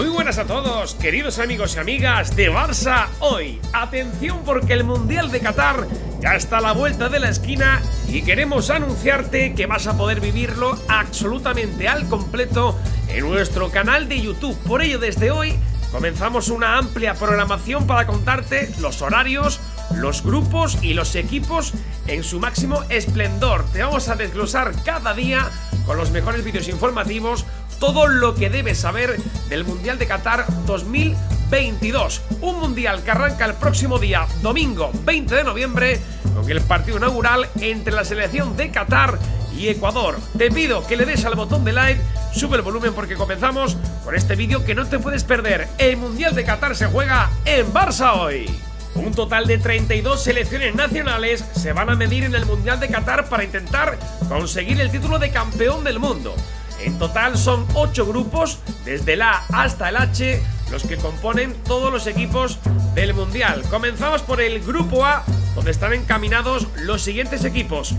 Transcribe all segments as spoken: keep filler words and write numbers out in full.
Muy buenas a todos, queridos amigos y amigas de Barça Hoy. Atención porque el Mundial de Qatar ya está a la vuelta de la esquina y queremos anunciarte que vas a poder vivirlo absolutamente al completo en nuestro canal de YouTube. Por ello, desde hoy comenzamos una amplia programación para contarte los horarios, los grupos y los equipos en su máximo esplendor. Te vamos a desglosar cada día con los mejores vídeos informativos todo lo que debes saber del Mundial de Qatar dos mil veintidós. Un Mundial que arranca el próximo día, domingo veinte de noviembre, con el partido inaugural entre la selección de Qatar y Ecuador. Te pido que le des al botón de like, sube el volumen porque comenzamos con este vídeo que no te puedes perder. El Mundial de Qatar se juega en Barça Hoy. Un total de treinta y dos selecciones nacionales se van a medir en el Mundial de Qatar para intentar conseguir el título de campeón del mundo. En total son ocho grupos, desde el A hasta el H, los que componen todos los equipos del Mundial. Comenzamos por el grupo A, donde están encaminados los siguientes equipos.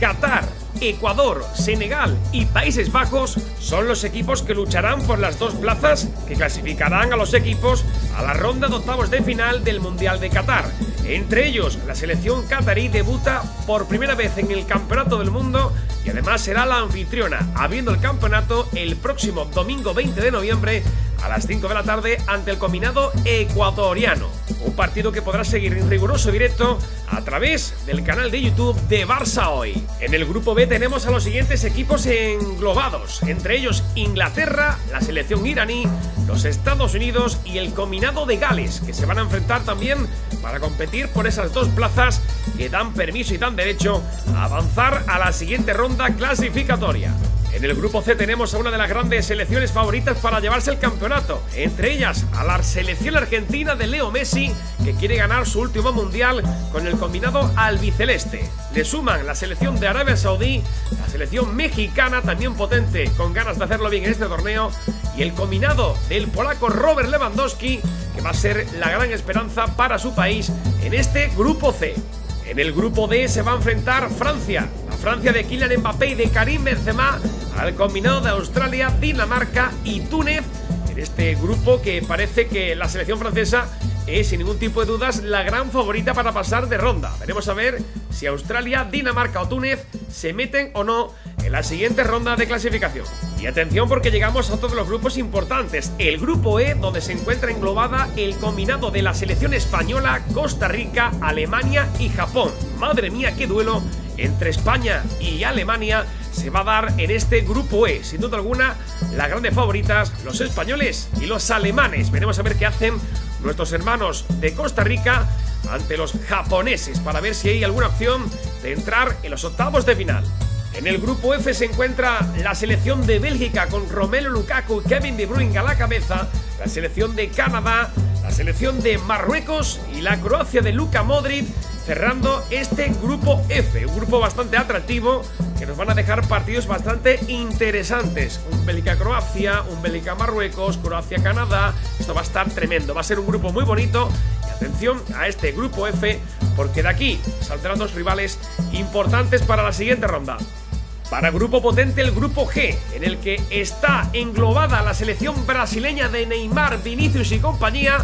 Qatar, Ecuador, Senegal y Países Bajos son los equipos que lucharán por las dos plazas que clasificarán a los equipos a la ronda de octavos de final del Mundial de Qatar. Entre ellos, la selección qatarí debuta por primera vez en el Campeonato del Mundo y además será la anfitriona, abriendo el campeonato el próximo domingo veinte de noviembre a las cinco de la tarde ante el combinado ecuatoriano. Un partido que podrás seguir en riguroso directo a través del canal de YouTube de Barça Hoy. En el grupo B tenemos a los siguientes equipos englobados, entre ellos Inglaterra, la selección iraní, los Estados Unidos y el combinado de Gales, que se van a enfrentar también para competir por esas dos plazas que dan permiso y dan derecho a avanzar a la siguiente ronda clasificatoria. En el grupo C tenemos a una de las grandes selecciones favoritas para llevarse el campeonato, entre ellas a la selección argentina de Leo Messi, que quiere ganar su último mundial con el combinado albiceleste. Le suman la selección de Arabia Saudí, la selección mexicana también potente, con ganas de hacerlo bien en este torneo, y el combinado del polaco Robert Lewandowski, que va a ser la gran esperanza para su país en este grupo C. En el grupo D se va a enfrentar Francia, la Francia de Kylian Mbappé y de Karim Benzema, al combinado de Australia, Dinamarca y Túnez, en este grupo que parece que la selección francesa es sin ningún tipo de dudas la gran favorita para pasar de ronda. Veremos a ver si Australia, Dinamarca o Túnez se meten o no en la siguiente ronda de clasificación. Y atención porque llegamos a todos los grupos importantes. El grupo E, donde se encuentra englobada el combinado de la selección española, Costa Rica, Alemania y Japón. Madre mía, qué duelo entre España y Alemania se va a dar en este grupo E. Sin duda alguna, las grandes favoritas, los españoles y los alemanes. Veremos a ver qué hacen nuestros hermanos de Costa Rica ante los japoneses para ver si hay alguna opción de entrar en los octavos de final. En el grupo F se encuentra la selección de Bélgica con Romelu Lukaku y Kevin de Bruyne a la cabeza, la selección de Canadá, la selección de Marruecos y la Croacia de Luka Modric, cerrando este grupo F, un grupo bastante atractivo que nos van a dejar partidos bastante interesantes. Un Bélgica-Croacia, un Bélgica-Marruecos, Croacia-Canadá, esto va a estar tremendo, va a ser un grupo muy bonito. Y atención a este grupo F, porque de aquí saldrán dos rivales importantes para la siguiente ronda. Para grupo potente, el grupo G, en el que está englobada la selección brasileña de Neymar, Vinicius y compañía,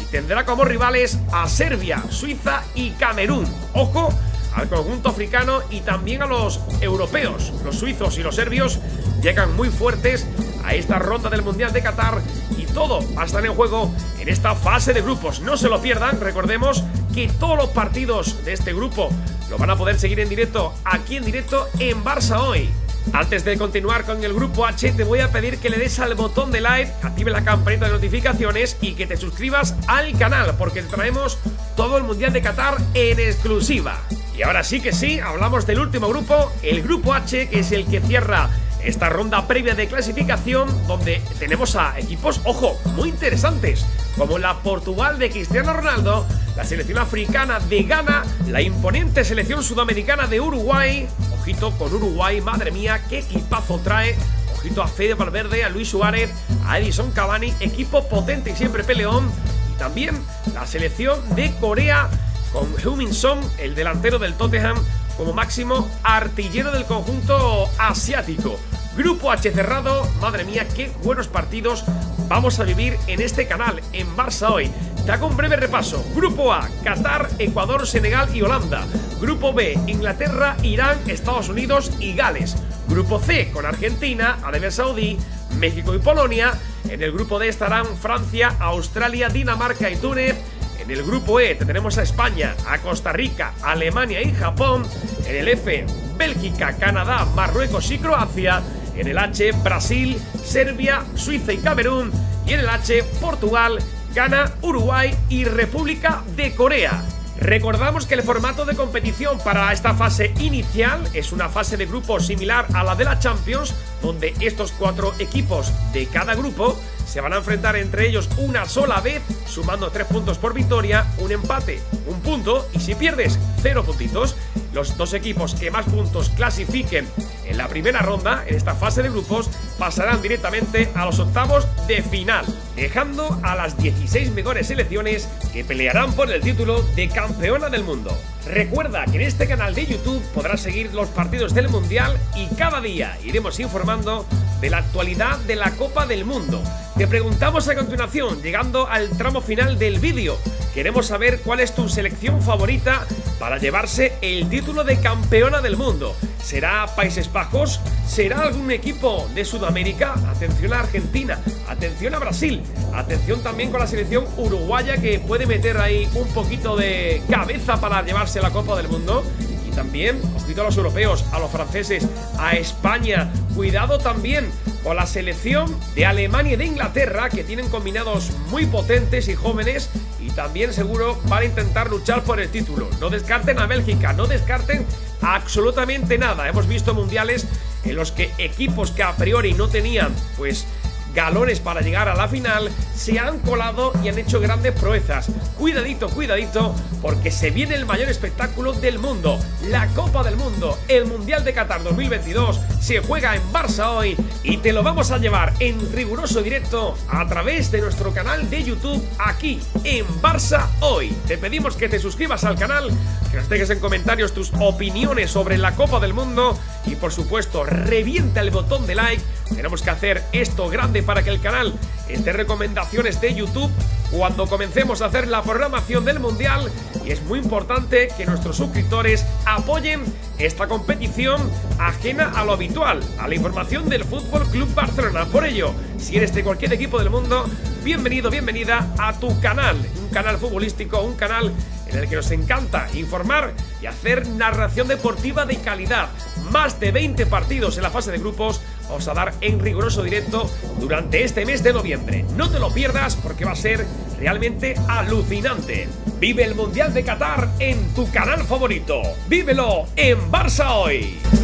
y tendrá como rivales a Serbia, Suiza y Camerún. Ojo al conjunto africano y también a los europeos. Los suizos y los serbios llegan muy fuertes a esta ronda del Mundial de Qatar y todo va a estar en juego en esta fase de grupos. No se lo pierdan, recordemos que todos los partidos de este grupo lo van a poder seguir en directo, aquí en directo en Barça Hoy. Antes de continuar con el grupo H, te voy a pedir que le des al botón de like, active la campanita de notificaciones y que te suscribas al canal, porque te traemos todo el Mundial de Qatar en exclusiva. Y ahora sí que sí, hablamos del último grupo, el grupo H, que es el que cierra esta ronda previa de clasificación, donde tenemos a equipos, ojo, muy interesantes, como la Portugal de Cristiano Ronaldo, la selección africana de Ghana, la imponente selección sudamericana de Uruguay. Ojito con Uruguay, madre mía, qué equipazo trae. Ojito a Fede Valverde, a Luis Suárez, a Edison Cavani, equipo potente y siempre peleón. Y también la selección de Corea con Heung-Min Son, el delantero del Tottenham, como máximo artillero del conjunto asiático. Grupo H cerrado, madre mía, qué buenos partidos vamos a vivir en este canal, en Barça Hoy. Te hago un breve repaso. Grupo A, Qatar, Ecuador, Senegal y Holanda. Grupo B, Inglaterra, Irán, Estados Unidos y Gales. Grupo C, con Argentina, Arabia Saudí, México y Polonia. En el grupo D estarán Francia, Australia, Dinamarca y Túnez. En el grupo E tenemos a España, a Costa Rica, Alemania y Japón. En el F, Bélgica, Canadá, Marruecos y Croacia. En el H, Brasil, Serbia, Suiza y Camerún. Y en el H, Portugal, Ghana, Uruguay y República de Corea. Recordamos que el formato de competición para esta fase inicial es una fase de grupos similar a la de la Champions, donde estos cuatro equipos de cada grupo se van a enfrentar entre ellos una sola vez, sumando tres puntos por victoria, un empate, un punto y si pierdes, cero puntitos. Los dos equipos que más puntos clasifiquen en la primera ronda, en esta fase de grupos, pasarán directamente a los octavos de final, dejando a las dieciséis mejores selecciones que pelearán por el título de campeona del mundo. Recuerda que en este canal de YouTube podrás seguir los partidos del Mundial y cada día iremos informando de la actualidad de la Copa del Mundo. Te preguntamos a continuación, llegando al tramo final del vídeo, queremos saber cuál es tu selección favorita para llevarse el título de campeona del mundo. ¿Será Países Bajos? ¿Será algún equipo de Sudamérica? Atención a Argentina, atención a Brasil, atención también con la selección uruguaya que puede meter ahí un poquito de cabeza para llevarse la Copa del Mundo. Y también, ojito a los europeos, a los franceses, a España. Cuidado también con la selección de Alemania y de Inglaterra, que tienen combinados muy potentes y jóvenes y también seguro van a intentar luchar por el título. No descarten a Bélgica, no descarten absolutamente nada. Hemos visto mundiales en los que equipos que a priori no tenían pues galones para llegar a la final se han colado y han hecho grandes proezas. Cuidadito, cuidadito, porque se viene el mayor espectáculo del mundo, la Copa del Mundo. El Mundial de Qatar dos mil veintidós se juega en Barça Hoy y te lo vamos a llevar en riguroso directo a través de nuestro canal de YouTube aquí en Barça Hoy. Te pedimos que te suscribas al canal, que nos dejes en comentarios tus opiniones sobre la Copa del Mundo y por supuesto revienta el botón de like. Tenemos que hacer esto grande para que el canal entre recomendaciones de YouTube cuando comencemos a hacer la programación del Mundial, y es muy importante que nuestros suscriptores apoyen esta competición ajena a lo habitual, a la información del Fútbol Club Barcelona. Por ello, si eres de cualquier equipo del mundo, bienvenido, bienvenida a tu canal, un canal futbolístico, un canal en el que nos encanta informar y hacer narración deportiva de calidad. Más de veinte partidos en la fase de grupos vamos a dar en riguroso directo durante este mes de noviembre. No te lo pierdas porque va a ser realmente alucinante. Vive el Mundial de Qatar en tu canal favorito. ¡Vívelo en Barça Hoy!